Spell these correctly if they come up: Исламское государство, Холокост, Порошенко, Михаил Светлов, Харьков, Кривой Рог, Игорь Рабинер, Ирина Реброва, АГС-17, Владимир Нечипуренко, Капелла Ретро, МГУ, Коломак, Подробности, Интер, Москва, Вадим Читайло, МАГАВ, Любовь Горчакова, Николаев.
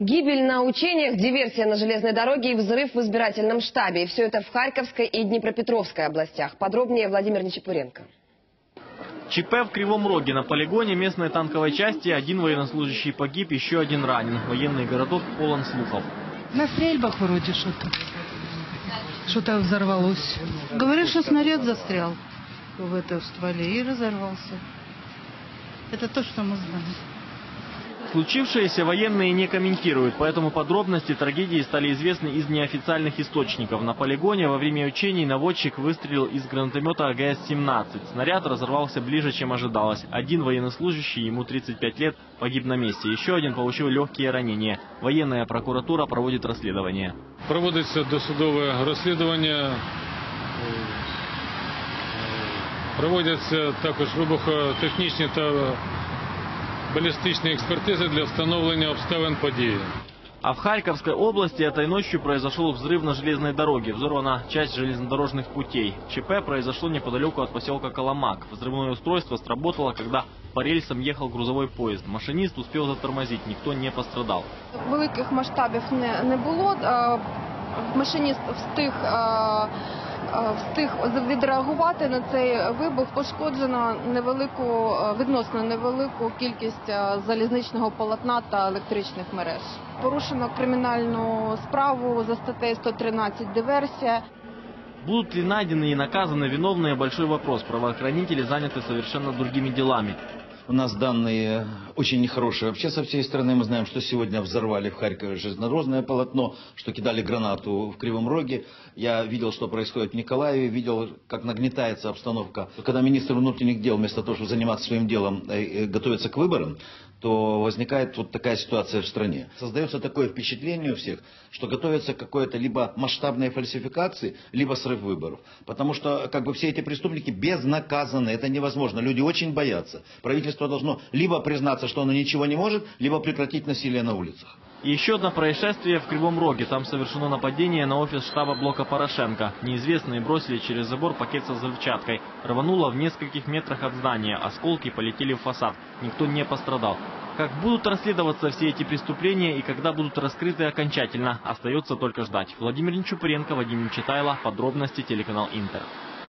Гибель на учениях, диверсия на железной дороге и взрыв в избирательном штабе. И все это в Харьковской и Днепропетровской областях. Подробнее Владимир Нечипуренко. ЧП в Кривом Роге. На полигоне местной танковой части один военнослужащий погиб, еще один ранен. Военный городок полон слухов. На стрельбах вроде что-то взорвалось. Говорят, что снаряд застрял в этом стволе и разорвался. Это то, что мы знаем. Случившееся военные не комментируют, поэтому подробности трагедии стали известны из неофициальных источников. На полигоне во время учений наводчик выстрелил из гранатомета АГС-17. Снаряд разорвался ближе, чем ожидалось. Один военнослужащий, ему 35 лет, погиб на месте. Еще один получил легкие ранения. Военная прокуратура проводит расследование. Проводится досудовое расследование. Проводяться також вибухотехнічні та балістичні експертизи для встановлення обставин події. А в Харьковской области этой ночью произошел взрыв на железной дороге. Взорвана часть железнодорожных путей. ЧП произошло неподалеку от поселка Коломак. Взрывное устройство сработало, когда по рельсам ехал грузовой поезд. Машинист успел затормозить, никто не пострадал. Великих масштабів не було. Машинист встиг відреагувати на цей вибух. Пошкоджено відносно невелику кількість залізничного полотна та електричних мереж. Порушено кримінальну справу за статтею 113 «Диверсия». Будут ли найдены и наказаны виновные – большой вопрос. Правоохранители заняты совершенно другими делами. У нас данные очень нехорошие. Вообще со всей страны мы знаем, что сегодня взорвали в Харькове железнодорожное полотно, что кидали гранату в Кривом Роге. Я видел, что происходит в Николаеве, видел, как нагнетается обстановка. Когда министр внутренних дел вместо того, чтобы заниматься своим делом, готовится к выборам, то возникает вот такая ситуация в стране. Создается такое впечатление у всех, что готовится к какой-то либо масштабной фальсификации, либо срыв выборов. Потому что как бы все эти преступники безнаказаны, это невозможно. Люди очень боятся. Правительство должно либо признаться, что оно ничего не может, либо прекратить насилие на улицах. И еще одно происшествие в Кривом Роге. Там совершено нападение на офис штаба блока Порошенко. Неизвестные бросили через забор пакет со взрывчаткой. Рвануло в нескольких метрах от здания. Осколки полетели в фасад. Никто не пострадал. Как будут расследоваться все эти преступления и когда будут раскрыты окончательно, остается только ждать. Владимир Нечипуренко, Вадим Читайло. Подробности, телеканал Интер.